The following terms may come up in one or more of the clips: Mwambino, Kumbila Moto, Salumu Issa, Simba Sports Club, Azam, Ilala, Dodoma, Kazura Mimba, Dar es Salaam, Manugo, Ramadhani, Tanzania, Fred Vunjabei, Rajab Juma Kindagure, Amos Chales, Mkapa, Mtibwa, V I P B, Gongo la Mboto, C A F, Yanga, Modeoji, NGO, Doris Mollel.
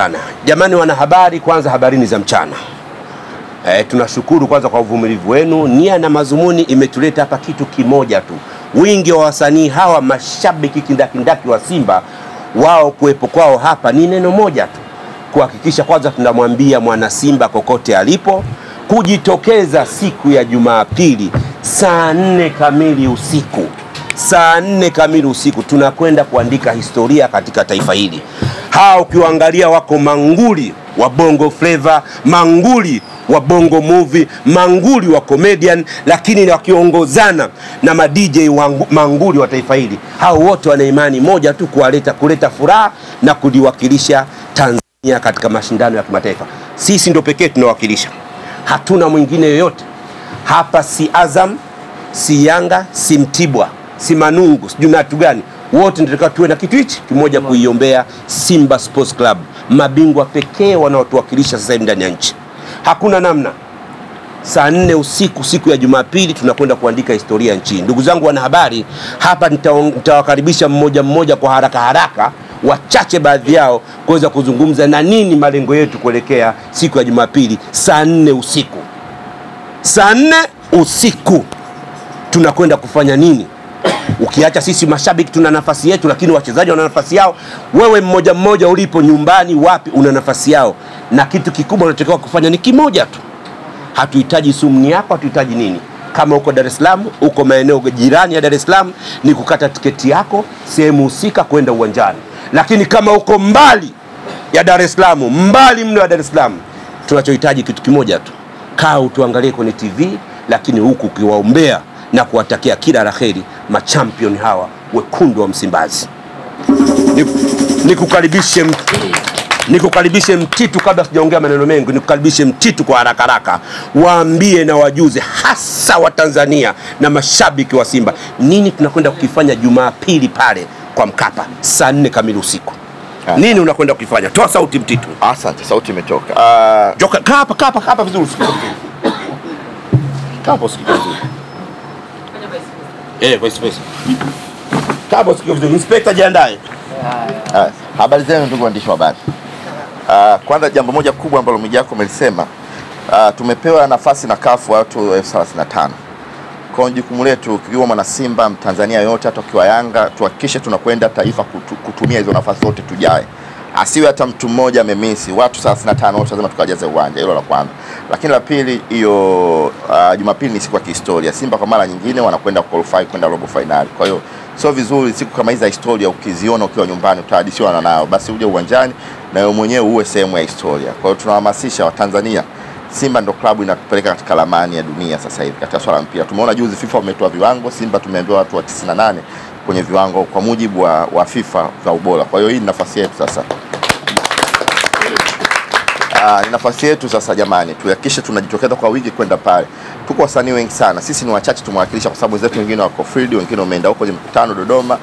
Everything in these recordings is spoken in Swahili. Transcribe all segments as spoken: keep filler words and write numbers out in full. sana. Jamani wanahabari, kwanza habarini za mchana. E, tunashukuru kwanza kwa uvumilivu wenu. Nia na mazumuni imetuleta hapa kitu kimoja tu. Wingi wa wasanii hawa mashabiki kindakindaki wa Simba, wao kuwepo kwao hapa ni neno moja tu. Kuhakikisha kwanza tunamwambia mwana Simba kokote alipo kujitokeza siku ya Jumapili saa nne kamili usiku. Saa nne kamili usiku tunakwenda kuandika historia katika taifa hili. Hao ukiangalia wako manguli wa bongo flavor, manguli wa bongo movie, manguli wa comedian, lakini wakiongozana na ma D J wangu, manguli wa taifa hili. Hao wote wana imani moja tu, kualeta kuleta furaha na kuliwakilisha Tanzania katika mashindano ya kimataifa. Sisi ndio pekee tunawakilisha. Hatuna mwingine yoyote. Hapa si Azam, si Yanga, si Mtibwa, si Manugo, sijui na watu gani. Wote tunataka tuwe na kitu hichi kimoja kuiombea Simba Sports Club, mabingwa pekee wanaotuwakilisha sasa ndani ya nchi. Hakuna namna. Saa nne usiku siku ya Jumapili tunakwenda kuandika historia nchini. Ndugu zangu wanahabari, hapa nitawakaribisha mmoja mmoja kwa haraka haraka, wachache baadhi yao kuweza kuzungumza na nini malengo yetu kuelekea siku ya Jumapili saa nne usiku. Saa nne usiku tunakwenda kufanya nini? Ukiacha sisi mashabiki tuna nafasi yetu, lakini wachezaji wana nafasi yao. Wewe mmoja mmoja ulipo nyumbani, wapi, una nafasi yao. Na kitu kikubwa unachotakiwa kufanya ni kimoja tu. Hatuhitaji sumni yako, hatuhitaji nini. Kama uko Dar es Salaam, uko maeneo jirani ya Dar es Salaam, ni kukata tiketi yako sehemu husika kwenda uwanjani. Lakini kama uko mbali ya Dar es Salaam, mbali mno ya Dar es Salaam, tunachohitaji kitu kimoja tu. Kaa utuangalie kwenye T V, lakini huku ukiwaombea na kuwatakia kila laheri machampion hawa wekundu wa Msimbazi. Nikukaribishe nikukaribishe Mtitu, kabla sijaongea maneno mengi nikukaribishe Mtitu kwa haraka haraka. Waambie na wajuze hasa wa Tanzania na mashabiki wa Simba nini tunakwenda kukifanya Jumapili pale kwa Mkapa saa nne kamili usiku. Ha. Nini unakwenda kukifanya? Toa sauti Mtitu. Asante, sauti imetoka. Uh... Joka kapa kapa kapa vizuri. Kapa sikio vizuri. Eh, vice versa. Kabo sikio vizuri. Inspector jiandae. Ah, habari zenu ndugu waandishi wa habari. Ah, kwanza jambo moja kubwa ambalo mjako umelisema, ah, tumepewa nafasi na kafu watu elfu thelathini na tano. Kwa jukumu letu kiwa mwana Simba Mtanzania yote hata kiwa Yanga, tuhakikishe tunakwenda taifa kutu, kutumia hizo nafasi zote tujae. Asiwe hata mtu mmoja amemisi. Watu elfu thelathini na tano wote lazima tukajaze uwanja. Hilo la kwanza. Lakini la pili, hiyo uh, Jumapili ni siku ya kihistoria. Simba kwa mara nyingine wanakwenda qualify kwenda robo finali. Kwa hiyo sio vizuri siku kama hizi za historia ukiziona ukiwa nyumbani utahadisiwa nao. Basi uje uwanjani na wewe mwenyewe uwe sehemu ya historia. Kwa hiyo tunawahamasisha Watanzania, Simba ndo klabu inatupeleka katika ramani ya dunia sasa hivi katika swala mpira. Tumeona juzi FIFA wametoa viwango, Simba tumeambiwa watu wa tisini na nane kwenye viwango kwa mujibu wa, wa FIFA vya ubora. Kwa hiyo hii ni nafasi yetu sasa. Ah, ni nafasi yetu sasa jamani. Tuhakikishe tunajitokeza kwa wiki kwenda pale. Tuko wasanii wengi sana. Sisi ni wachache tumewakilisha kwa sababu wenzetu wengine wako field, wengine wameenda huko kwenye mkutano Dodoma,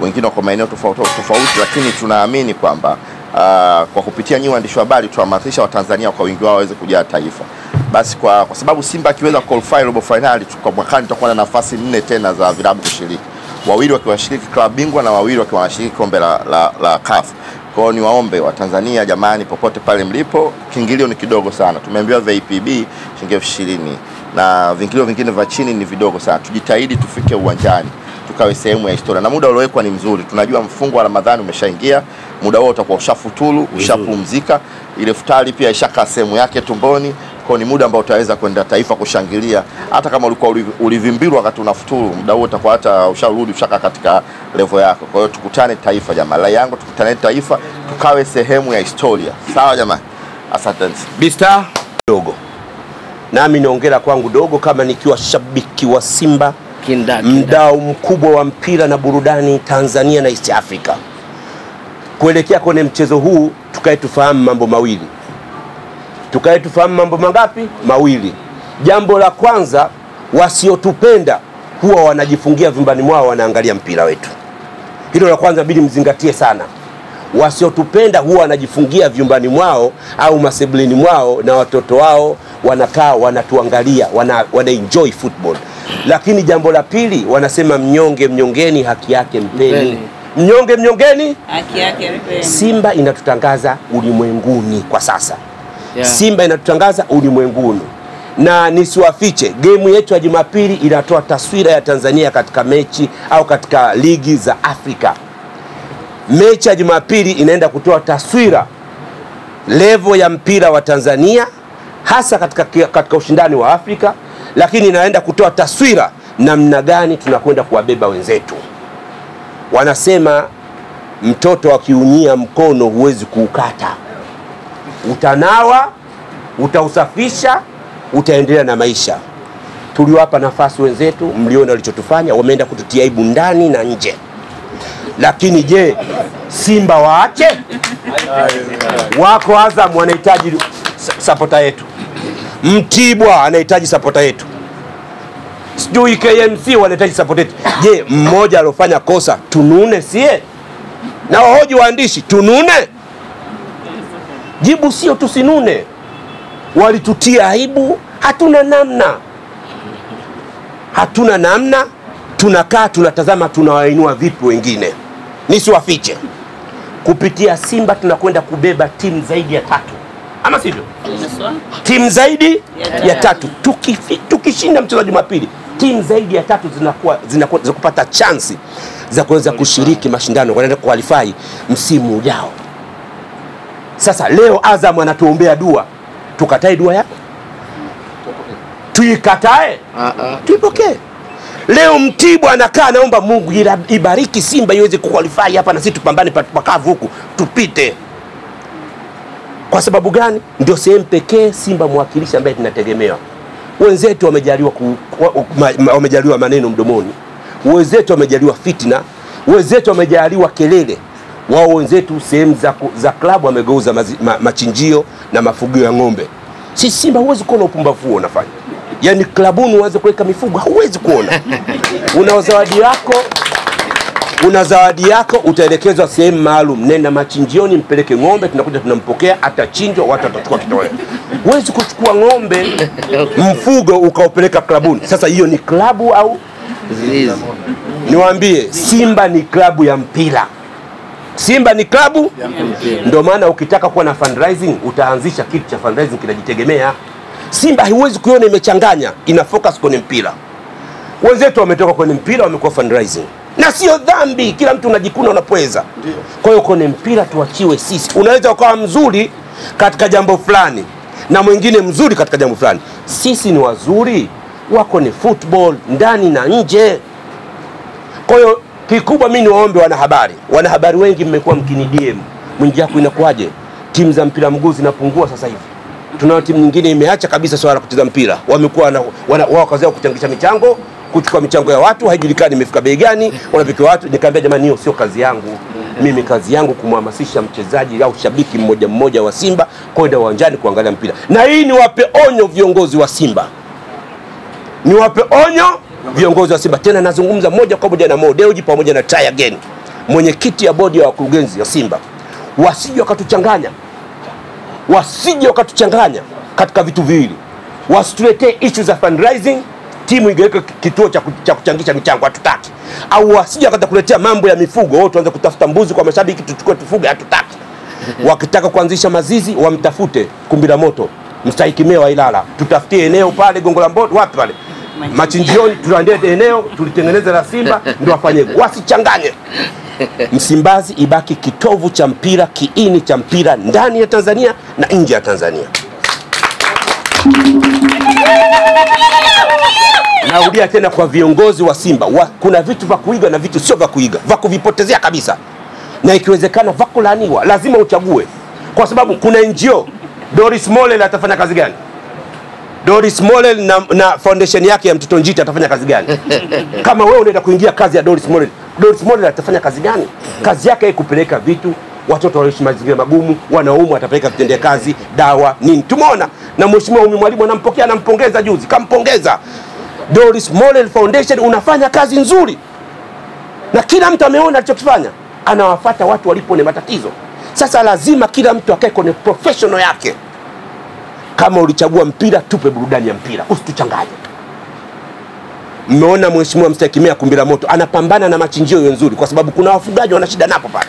wengine wako maeneo tofauti tofauti, lakini tunaamini kwamba Uh, kwa kupitia nyinyi waandishi wa habari tuwahamasisha Watanzania kwa wingi wao waweze kujaa taifa. Basi kwa kwa sababu Simba akiweza qualify robo finali kwa mwakani tutakuwa na nafasi nne tena za vilabu kushiriki. Wawili wakiwashiriki klabu bingwa na wawili wakiwashiriki kombe la la, la C A F. Kwa hiyo ni waombe Watanzania jamani popote pale mlipo, kiingilio ni kidogo sana. Tumeambiwa V I P B shilingi elfu ishirini na vingilio vingine vya chini ni vidogo sana. Tujitahidi tufike uwanjani, tukawe sehemu ya historia. Na muda uliowekwa ni mzuri. Tunajua mfungo wa Ramadhani umeshaingia. Muda wote utakuwa ushafuturu, ushapumzika. Ile futari pia ishaka sehemu yake tumboni. Kwa ni muda ambao utaweza kwenda taifa kushangilia. Hata kama ulikuwa ulivimbirwa wakati unafuturu, muda wote utakuwa hata usharudi ushaka katika level yako. Kwa hiyo tukutane taifa jamani. La yangu tukutane taifa, tukawe sehemu ya historia. Sawa jamani. Asante. Bista dogo. Nami naongea kwangu dogo kama nikiwa shabiki wa Simba, mdau mkubwa wa mpira na burudani Tanzania na East Africa. Kuelekea kwenye mchezo huu tukae tufahamu mambo mawili. Tukae tufahamu mambo mangapi? Mawili. Jambo la kwanza, wasiotupenda huwa wanajifungia vyumbani mwao wanaangalia mpira wetu. Hilo la kwanza bidi mzingatie sana. Wasiotupenda huwa wanajifungia vyumbani mwao au masebleni mwao na watoto wao wanakaa wanatuangalia, wana, wana enjoy football. Lakini jambo la pili, wanasema mnyonge mnyongeni haki yake mpeni. mnyonge mnyongeni, haki yake alipeni. Simba inatutangaza ulimwenguni kwa sasa. Yeah. Simba inatutangaza ulimwenguni. Na nisiwafiche, game yetu ya Jumapili inatoa taswira ya Tanzania katika mechi au katika ligi za Afrika. Mechi ya Jumapili inaenda kutoa taswira level ya mpira wa Tanzania hasa katika katika ushindani wa Afrika, lakini inaenda kutoa taswira namna gani tunakwenda kuwabeba wenzetu. Wanasema mtoto akiunyia mkono huwezi kuukata. Utanawa, utausafisha, utaendelea na maisha. Tuliwapa nafasi wenzetu, mliona walichotufanya, wameenda kututia aibu ndani na nje. Lakini je, Simba waache? Wako Azam wanahitaji sapota yetu. Mtibwa anahitaji sapota yetu. Sijui K M C wanahitaji sapota yetu. Je, mmoja alofanya kosa tunune sie? Na wahoji waandishi tunune? Jibu sio tusinune. Walitutia aibu, hatuna namna. Hatuna namna. Tunakaa tunatazama tunawainua vipi wengine. Nisiwafiche, kupitia Simba tunakwenda kubeba timu zaidi ya tatu. Ama sivyo? Timu zaidi ya tatu. Tukishinda mchezo wa Jumapili, timu zaidi ya tatu zinakuwa zinakuwa kupata chance za kuweza kushiriki mashindano, wanaenda qualify msimu ujao. Sasa leo Azam anatuombea dua. Tukatae dua yake? Tuikatae? Tuipokee. Leo Mtibwa anakaa naomba Mungu ibariki Simba iweze kuqualify hapa na sisi tupambane pakavu huku tupite. Kwa sababu gani? Ndio sehemu pekee Simba mwakilishi ambaye tunategemewa. Wenzetu wamejaliwa ku, wamejaliwa maneno mdomoni. Wenzetu wamejaliwa fitna, wenzetu wamejaliwa kelele. Wao wenzetu sehemu za za klabu wamegeuza ma, machinjio na mafugio ya ng'ombe. Si Simba huwezi kuona upumbavu unafanya. Yaani klabuni uanze kuweka mifugo huwezi kuona. Una zawadi yako, una zawadi yako utaelekezwa sehemu maalum, nenda machinjioni mpeleke ng'ombe, tunakuja tunampokea, atachinjwa, watu watachukua kitoweo. Huwezi kuchukua ng'ombe mfugo ukaupeleka klabuni. Sasa hiyo ni klabu au zizi? Niwaambie, Simba ni klabu ya mpira. Simba ni klabu ya mpira. Ndio maana ukitaka kuwa na fundraising utaanzisha kitu cha fundraising kinajitegemea. Simba haiwezi kuiona imechanganya, ina focus kwenye mpira. Wenzetu wametoka kwenye mpira wamekuwa fundraising. Na sio dhambi, kila mtu unajikuna unapoweza. Kwa hiyo kwenye mpira tuachiwe sisi. Unaweza ukawa mzuri katika jambo fulani na mwingine mzuri katika jambo fulani. Sisi ni wazuri wako ni football ndani na nje. Kwa hiyo kikubwa mimi niwaombe wanahabari. Wanahabari wengi mmekuwa mkini D M. Mwingi yako inakuaje? Timu za mpira mguu zinapungua sasa hivi. Tunao timu nyingine imeacha kabisa swala la kucheza mpira. Wamekuwa na wao kazao kuchangisha michango, kuchukua michango ya watu, haijulikani imefika bei gani, wanapikia watu. Nikamwambia jamani hiyo sio kazi yangu. Mimi kazi yangu kumhamasisha mchezaji au shabiki mmoja mmoja wa Simba kwenda uwanjani kuangalia mpira. Na hii ni wape onyo viongozi wa Simba. Ni wape onyo viongozi wa Simba. Tena nazungumza moja kwa moja na Modeoji pamoja na Try Again, mwenyekiti ya bodi ya wakurugenzi ya Simba. Wasije wakatuchanganya. Wasije wakatuchanganya katika vitu viwili. Wasituletee issues za fundraising, timu igaweke kituo cha kuchangisha michango hatutaki. Au wasije wakatuletea mambo ya mifugo, wao tuanze kutafuta mbuzi kwa mashabiki tuchukue tufuge hatutaki. Wakitaka kuanzisha mazizi wamtafute Kumbila Moto, mstahiki meya wa Ilala. Tutafutie eneo pale Gongo la Mboto, wapi pale? Machinjioni tuandae eneo, tulitengeneza la Simba ndio wafanye. Wasichanganye. Msimbazi ibaki kitovu cha mpira, kiini cha mpira ndani ya Tanzania na nje ya Tanzania. Naudia tena kwa viongozi wa Simba, wa, kuna vitu vya kuiga na vitu sio vya kuiga, vya kuvipotezea kabisa. Na ikiwezekana vya kulaaniwa, lazima uchague. Kwa sababu kuna N G O, Doris Mollel atafanya kazi gani? Doris Mollel na, na foundation yake ya mtoto njiti atafanya kazi gani? Kama wewe unaenda kuingia kazi ya Doris Mollel, Doris Mollel atafanya kazi gani? Kazi yake kupeleka vitu, watoto waliishi mazingira magumu, wanaumwa atapeleka vitendea kazi, dawa, nini. Tumeona na mheshimiwa Umi Mwalimu anampokea anampongeza juzi, kampongeza. Doris Mollel Foundation unafanya kazi nzuri. Na kila mtu ameona alichokifanya, anawafuata watu walipo na matatizo. Sasa lazima kila mtu akae kwenye professional yake. Kama ulichagua mpira tupe burudani ya mpira, usituchanganye. Mmeona mheshimiwa Mstakimia kumbila moto anapambana na machinjio nzuri, kwa sababu kuna wafugaji wana shida napo pale.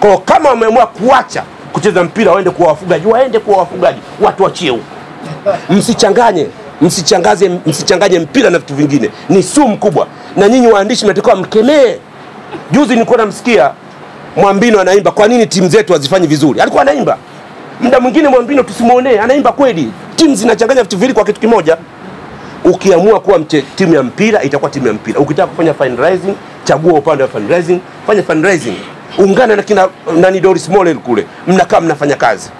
Kwa kama wameamua kuacha kucheza mpira waende kwa wafugaji, waende kwa wafugaji, watu wachie huko. Msichanganye, msichangaze, msichanganye mpira na vitu vingine. Ni sumu kubwa. Na nyinyi waandishi mtakuwa mkemee. Juzi nilikuwa namsikia Mwambino anaimba, kwa nini timu zetu hazifanyi vizuri? Alikuwa anaimba. Muda mwingine Mwambino tusimuone, anaimba kweli. Timu zinachanganya vitu viwili kwa kitu kimoja. Ukiamua kuwa mche, timu ya mpira itakuwa timu ya mpira. Ukitaka kufanya fundraising, chagua upande wa fundraising, fanya fundraising. Ungana na kina nani Doris Mollel kule. Mnakaa mnafanya kazi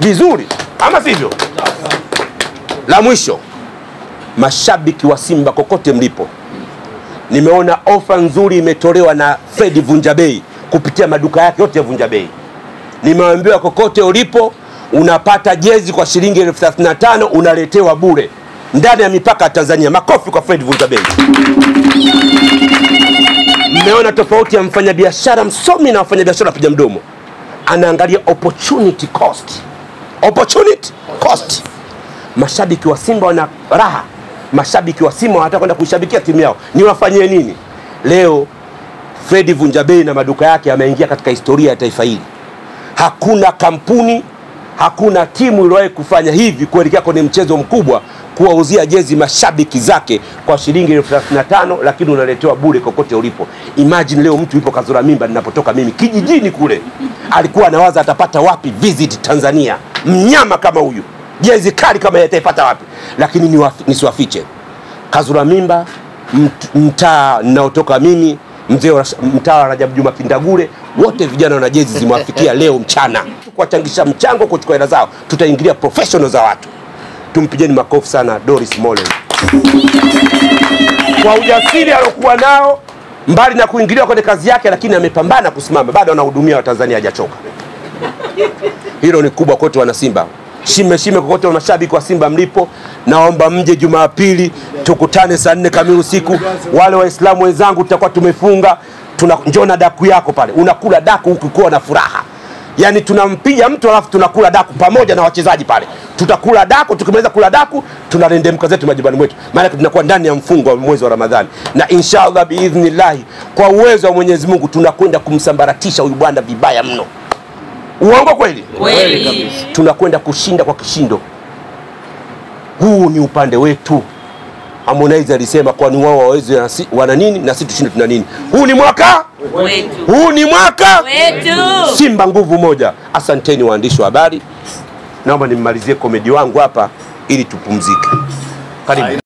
vizuri, ama sivyo? La mwisho, mashabiki wa Simba kokote mlipo, nimeona ofa nzuri imetolewa na Fred Vunjabei kupitia maduka yake yote ya Vunjabei. Nimeambiwa kokote ulipo unapata jezi kwa shilingi elfu thelathini na tano unaletewa bure ndani ya mipaka ya Tanzania. Makofi kwa Fred Vunjabei. Mmeona tofauti ya mfanyabiashara msomi na mfanyabiashara piga mdomo. Anaangalia opportunity cost. Opportunity cost. Mashabiki wa Simba wana raha. Mashabiki wa Simba wanataka kwenda kushabikia timu yao. Ni wafanyie nini? Leo Fred Vunjabei na maduka yake yameingia katika historia ya taifa hili. Hakuna kampuni, hakuna timu iliyowahi kufanya hivi kuelekea kwenye mchezo mkubwa, kuwauzia jezi mashabiki zake kwa shilingi elfu thelathini na tano lakini unaletewa bure kokote ulipo. Imagine leo mtu yupo Kazura Mimba ninapotoka mimi kijijini kule. Alikuwa anawaza atapata wapi visit Tanzania. Mnyama kama huyu. Jezi kali kama yataipata wapi? Lakini ni nisiwafiche. Kazura Mimba, mtaa ninaotoka mimi, mzee wa mtaa Rajab Juma Kindagure, wote vijana wana jezi zimewafikia leo mchana. Kuwachangisha mchango, kuchukua hela zao, tutaingilia professional za watu. Tumpigeni makofi sana Doris Mollel kwa ujasiri alokuwa nao, mbali na kuingilia kwenye kazi yake, lakini amepambana kusimama. Bado anahudumia Watanzania, hajachoka. Hilo ni kubwa kote wana Simba. Shime shime kokote mashabiki wa Simba mlipo. Naomba mje Jumapili, tukutane saa nne kamili usiku. Wale Waislamu wenzangu tutakuwa tumefunga. Tunanjona daku yako pale. Unakula daku ukikuwa na furaha. Yaani tunampiga mtu alafu tunakula daku pamoja na wachezaji pale. Tutakula daku, tukimaliza kula daku tunarendemka zetu majibani mwetu. Maana tunakuwa ndani ya mfungo wa mwezi wa Ramadhani. Na inshallah biidhnillah, kwa uwezo wa Mwenyezi Mungu tunakwenda kumsambaratisha huyu bwana vibaya mno. Uongo kweli? Kweli kabisa. Tunakwenda kushinda kwa kishindo. Huu ni upande wetu. Harmonizer alisema kwani wao waweze wana nini na sisi tushinde tuna nini? Huu ni mwaka wetu. Huu ni mwaka wetu. Simba nguvu moja. Asanteni waandishi wa habari. Naomba nimalizie komedi wangu hapa ili tupumzike. Karibu.